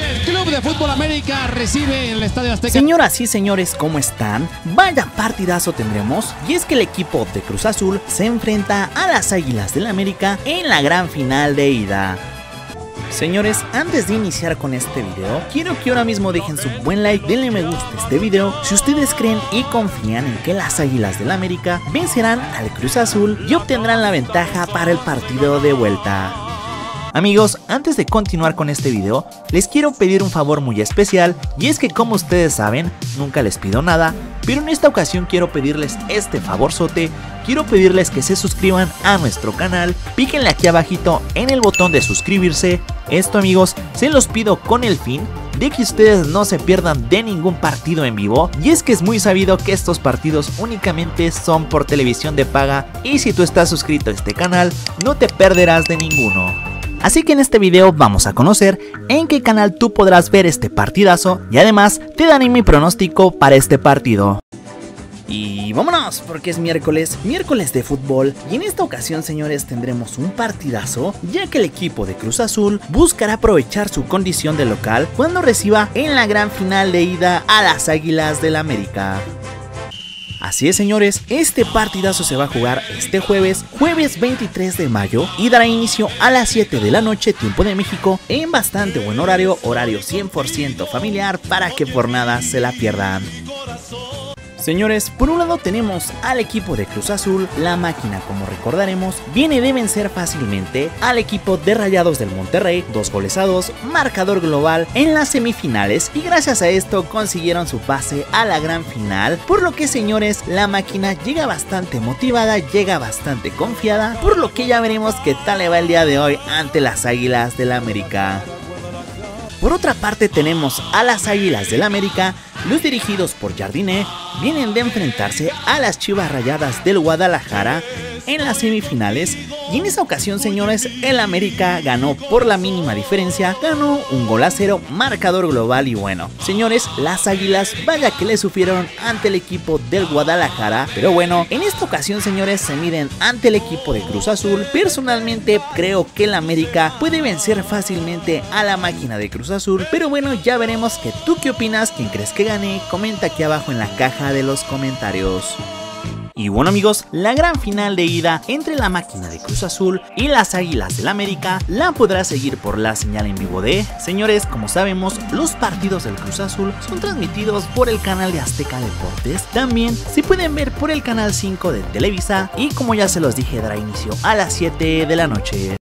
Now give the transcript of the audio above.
El Club de Fútbol América recibe el Estadio Azteca. Señoras y señores, ¿cómo están? Vaya partidazo tendremos, y es que el equipo de Cruz Azul se enfrenta a las Águilas del América en la gran final de ida. Señores, antes de iniciar con este video, quiero que ahora mismo dejen su buen like, denle me gusta a este video si ustedes creen y confían en que las Águilas del América vencerán al Cruz Azul y obtendrán la ventaja para el partido de vuelta. Amigos, antes de continuar con este video, les quiero pedir un favor muy especial, y es que como ustedes saben, nunca les pido nada, pero en esta ocasión quiero pedirles este favorzote. Quiero pedirles que se suscriban a nuestro canal, píquenle aquí abajito en el botón de suscribirse. Esto, amigos, se los pido con el fin de que ustedes no se pierdan de ningún partido en vivo, y es que es muy sabido que estos partidos únicamente son por televisión de paga, y si tú estás suscrito a este canal, no te perderás de ninguno. Así que en este video vamos a conocer en qué canal tú podrás ver este partidazo, y además te daré mi pronóstico para este partido. Y vámonos, porque es miércoles de fútbol, y en esta ocasión, señores, tendremos un partidazo, ya que el equipo de Cruz Azul buscará aprovechar su condición de local cuando reciba en la gran final de ida a las Águilas del América. Así es, señores, este partidazo se va a jugar este jueves 23 de mayo y dará inicio a las 7 de la noche, tiempo de México, en bastante buen horario 100% familiar para que por nada se la pierdan. Señores, por un lado tenemos al equipo de Cruz Azul. La máquina, como recordaremos, viene de vencer fácilmente al equipo de Rayados del Monterrey, 2-2, marcador global en las semifinales, y gracias a esto consiguieron su pase a la gran final, por lo que, señores, la máquina llega bastante motivada, llega bastante confiada, por lo que ya veremos qué tal le va el día de hoy ante las Águilas del América. Por otra parte tenemos a las Águilas del América. Los dirigidos por Jardine vienen de enfrentarse a las Chivas Rayadas del Guadalajara en las semifinales, y en esa ocasión, señores, el América ganó por la mínima diferencia, ganó 1-0, marcador global. Y bueno, señores, las Águilas, vaya que le sufrieron ante el equipo del Guadalajara, pero bueno, en esta ocasión, señores, se miden ante el equipo de Cruz Azul. Personalmente creo que el América puede vencer fácilmente a la máquina de Cruz Azul, pero bueno, ya veremos que tú qué opinas, quién crees que gane, comenta aquí abajo en la caja de los comentarios. Y bueno, amigos, la gran final de ida entre la máquina de Cruz Azul y las Águilas del América la podrás seguir por la señal en vivo de... Señores, como sabemos, los partidos del Cruz Azul son transmitidos por el canal de Azteca Deportes. También se pueden ver por el canal 5 de Televisa, y como ya se los dije, dará inicio a las 7 de la noche.